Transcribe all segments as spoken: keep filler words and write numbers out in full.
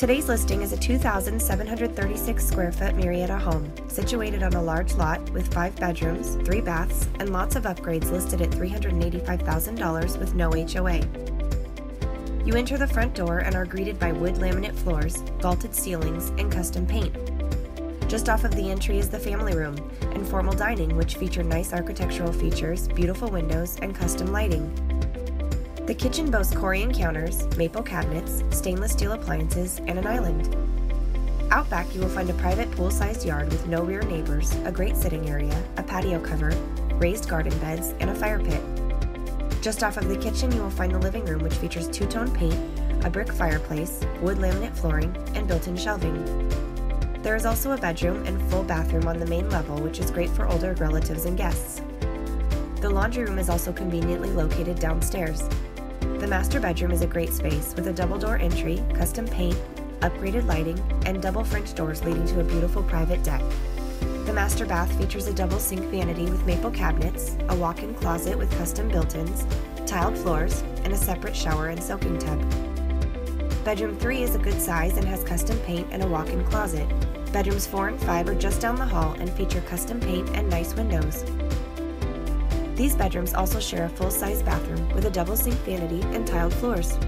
Today's listing is a two thousand seven hundred thirty-six square foot Murrieta home, situated on a large lot with five bedrooms, three baths, and lots of upgrades listed at three hundred eighty-five thousand dollars with no H O A. You enter the front door and are greeted by wood laminate floors, vaulted ceilings, and custom paint. Just off of the entry is the family room and formal dining, which feature nice architectural features, beautiful windows, and custom lighting. The kitchen boasts Corian counters, maple cabinets, stainless steel appliances, and an island. Out back you will find a private pool-sized yard with no rear neighbors, a great sitting area, a patio cover, raised garden beds, and a fire pit. Just off of the kitchen you will find the living room, which features two-tone paint, a brick fireplace, wood laminate flooring, and built-in shelving. There is also a bedroom and full bathroom on the main level, which is great for older relatives and guests. The laundry room is also conveniently located downstairs. The master bedroom is a great space with a double door entry, custom paint, upgraded lighting, and double French doors leading to a beautiful private deck. The master bath features a double sink vanity with maple cabinets, a walk-in closet with custom built-ins, tiled floors, and a separate shower and soaking tub. Bedroom three is a good size and has custom paint and a walk-in closet. Bedrooms four and five are just down the hall and feature custom paint and nice windows. These bedrooms also share a full-size bathroom with a double sink vanity and tiled floors.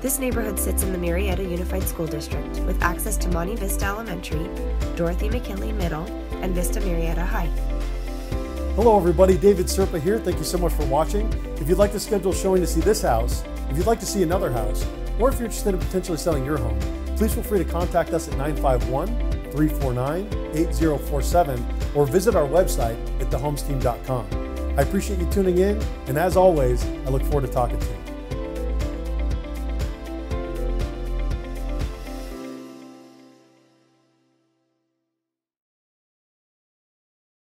This neighborhood sits in the Murrieta Unified School District with access to Monte Vista Elementary, Dorothy McKinley Middle, and Vista Murrieta High. Hello everybody, David Serpa here. Thank you so much for watching. If you'd like to schedule a showing to see this house, if you'd like to see another house, or if you're interested in potentially selling your home, please feel free to contact us at nine five one, three four nine, eight zero four seven or visit our website at the homesteam dot com. I appreciate you tuning in, and as always, I look forward to talking to you.